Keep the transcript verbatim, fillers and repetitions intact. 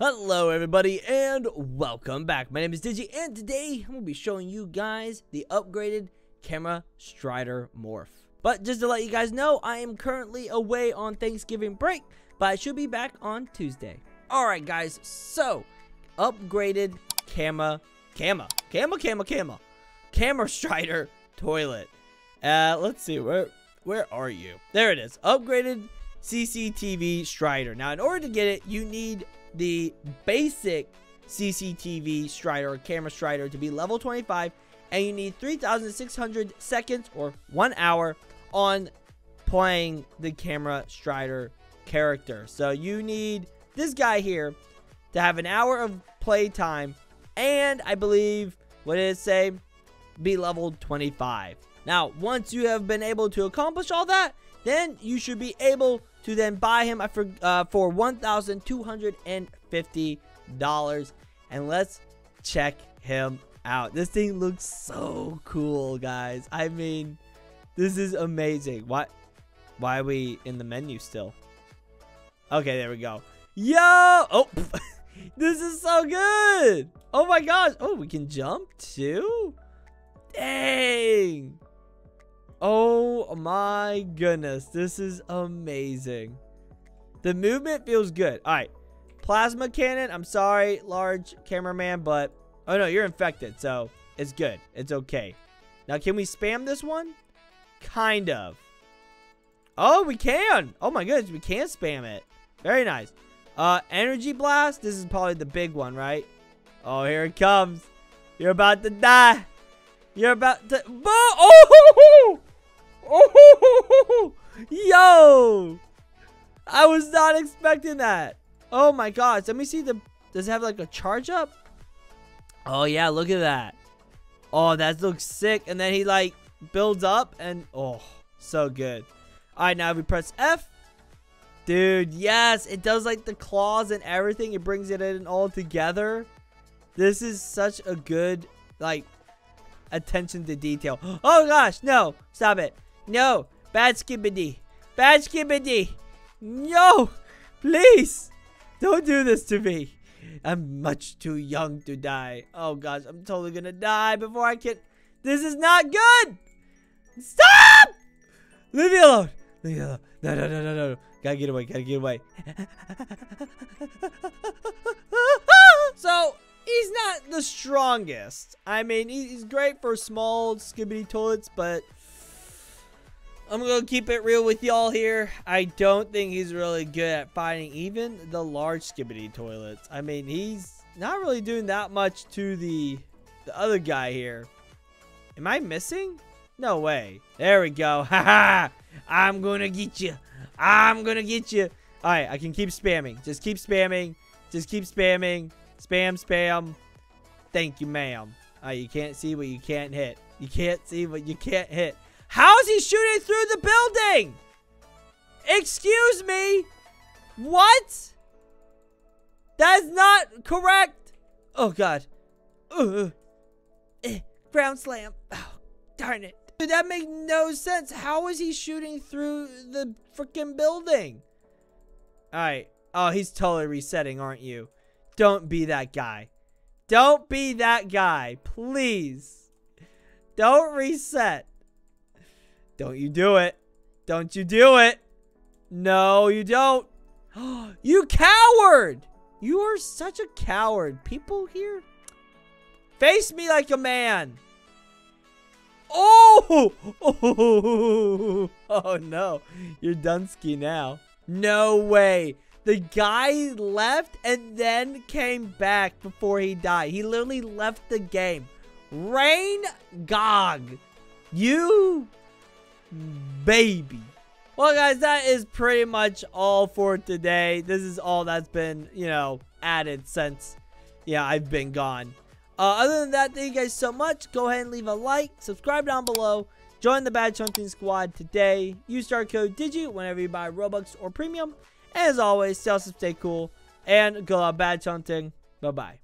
Hello everybody and welcome back. My name is Digi and today I'm going to be showing you guys the upgraded camera Strider morph. But just to let you guys know, I am currently away on Thanksgiving break, but I should be back on Tuesday. Alright guys, so upgraded camera, camera, camera, camera, camera, camera Strider toilet. Uh, let's see, where, where are you? There it is, upgraded C C T V Strider. Now in order to get it, you need the basic C C T V Strider or camera Strider to be level twenty-five, and you need three thousand six hundred seconds or one hour on playing the camera Strider character. So you need this guy here to have an hour of play time, and I believe, what did it say, be level twenty-five. Now once you have been able to accomplish all that, then you should be able to then buy him for, uh, for one thousand two hundred fifty dollars. And let's check him out. This thing looks so cool, guys. I mean, this is amazing. Why, why are we in the menu still? Okay, there we go. Yo! Oh, this is so good. Oh, my gosh. Oh, we can jump, too? Dang. Oh my goodness, this is amazing. The movement feels good. All right, plasma cannon. I'm sorry, large cameraman, but oh no, you're infected, so it's good. It's okay. Now, can we spam this one? Kind of. Oh, we can. Oh my goodness, we can spam it. Very nice. Uh, energy blast. This is probably the big one, right? Oh, here it comes. You're about to die. You're about to. Oh! Oh! Yo! I was not expecting that. Oh my gosh. Let me see the. Does it have like a charge up? Oh yeah, look at that. Oh, that looks sick. And then he like builds up and. Oh, so good. Alright, now if we press F. Dude, yes. It does like the claws and everything. It brings it in all together. This is such a good. Like. Attention to detail. Oh gosh, no, stop it. No, bad skibbity. Bad skibbity. No, please don't do this to me. I'm much too young to die. Oh gosh, I'm totally gonna die before I can. This is not good. Stop! Leave me alone. Leave me alone. No, no, no, no, no. Gotta get away. Gotta get away. So, he's not the strongest. I mean, he's great for small skibidi toilets, but I'm going to keep it real with y'all here. I don't think he's really good at fighting even the large skibidi toilets. I mean, he's not really doing that much to the, the other guy here. Am I missing? No way. There we go. Haha. I'm going to get you. I'm going to get you. All right, I can keep spamming. Just keep spamming. Just keep spamming. Spam, spam. Thank you, ma'am. Uh, you can't see what you can't hit. You can't see what you can't hit. How is he shooting through the building? Excuse me? What? That's not correct. Oh, God. Uh, eh, ground slam. Oh, darn it. Dude, that makes no sense. How is he shooting through the freaking building? All right. Oh, he's totally resetting, aren't you? Don't be that guy. Don't be that guy. Please. Don't reset. Don't you do it. Don't you do it. No, you don't. You coward. You are such a coward. People here. Face me like a man. Oh. Oh, oh no. You're Dunsky now. No way. The guy left and then came back before he died. He literally left the game. Rain Gog. You baby. Well, guys, that is pretty much all for today. This is all that's been, you know, added since, yeah, I've been gone. Uh, other than that, thank you guys so much. Go ahead and leave a like. Subscribe down below. Join the Badge Hunting Squad today. Use our code DIGI whenever you buy Robux or Premium. As always, stay awesome, stay cool, and go out badge hunting. Bye-bye.